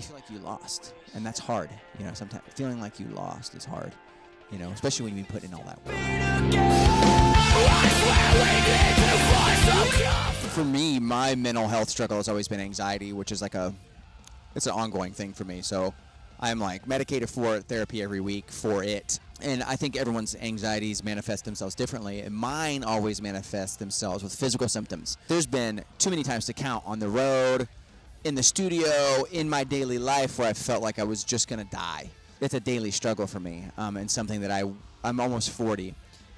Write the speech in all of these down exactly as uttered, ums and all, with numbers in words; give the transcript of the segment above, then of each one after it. you feel like you lost, and that's hard. You know, sometimes feeling like you lost is hard. You know, especially when you've been put in all that work. For me, my mental health struggle has always been anxiety, which is like a, it's an ongoing thing for me. So I'm like medicated for therapy every week for it. And I think everyone's anxieties manifest themselves differently, and mine always manifest themselves with physical symptoms. There's been too many times to count on the road, in the studio, in my daily life where I felt like I was just gonna die. It's a daily struggle for me, um, and something that I, I'm almost forty,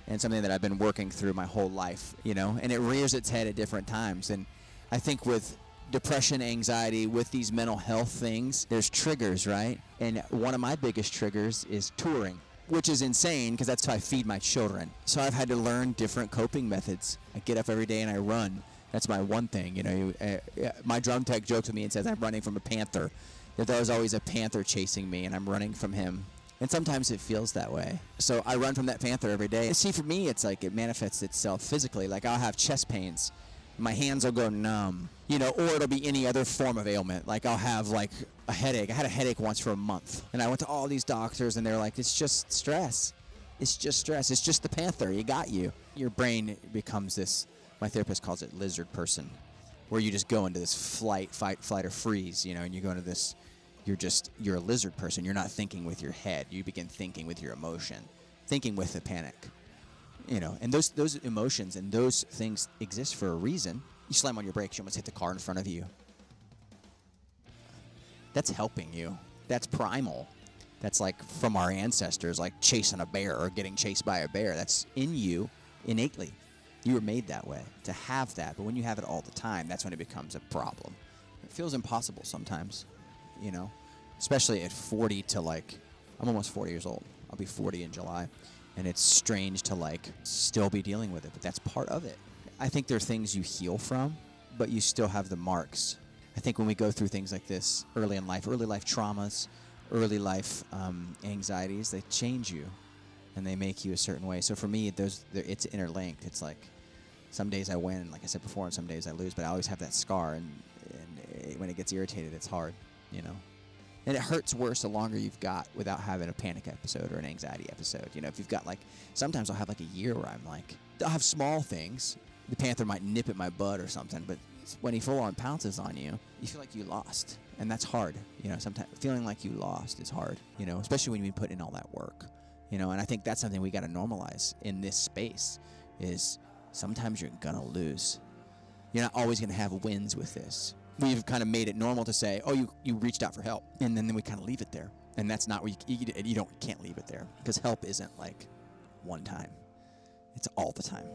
and something that I've been working through my whole life, you know, and it rears its head at different times. And I think with depression, anxiety, with these mental health things, there's triggers, right? And one of my biggest triggers is touring, which is insane because that's how I feed my children. So I've had to learn different coping methods. I get up every day and I run. That's my one thing, you know. You, uh, my drum tech jokes with me and says I'm running from a panther. That there was always a panther chasing me, and I'm running from him. And sometimes it feels that way. So I run from that panther every day. And see, for me, it's like it manifests itself physically. Like I'll have chest pains. My hands will go numb, you know, or it'll be any other form of ailment. Like I'll have like a headache. I had a headache once for a month. And I went to all these doctors, and they're like, it's just stress. It's just stress. It's just the panther. It got you. Your brain becomes this, my therapist calls it lizard person, where you just go into this flight, fight, flight, or freeze, you know, and you go into this, you're just, you're a lizard person. You're not thinking with your head. You begin thinking with your emotion, thinking with the panic, you know, and those, those emotions and those things exist for a reason. You slam on your brakes, you almost hit the car in front of you. That's helping you. That's primal. That's like from our ancestors, like chasing a bear or getting chased by a bear. That's in you innately. You were made that way, to have that. But when you have it all the time, that's when it becomes a problem. It feels impossible sometimes, you know, especially at forty to like, I'm almost forty years old. I'll be forty in July. And it's strange to like still be dealing with it, but that's part of it. I think there are things you heal from, but you still have the marks. I think when we go through things like this early in life, early life traumas, early life um, anxieties, they change you. And they make you a certain way. So for me, those it's interlinked. It's like some days I win, like I said before, and some days I lose. But I always have that scar, and, and it, when it gets irritated, it's hard, you know. And it hurts worse the longer you've got without having a panic episode or an anxiety episode. You know, if you've got like, sometimes I'll have like a year where I'm like, I'll have small things. The panther might nip at my butt or something, but when he full on pounces on you, you feel like you lost, and that's hard. You know, sometimes feeling like you lost is hard. You know, especially when you put in all that work. You know, and I think that's something we got to normalize in this space is sometimes you're going to lose. You're not always going to have wins with this. We've kind of made it normal to say, oh, you, you reached out for help. And then, then we kind of leave it there. And that's not where you, you, you don't, can't leave it there, because help isn't like one time. It's all the time.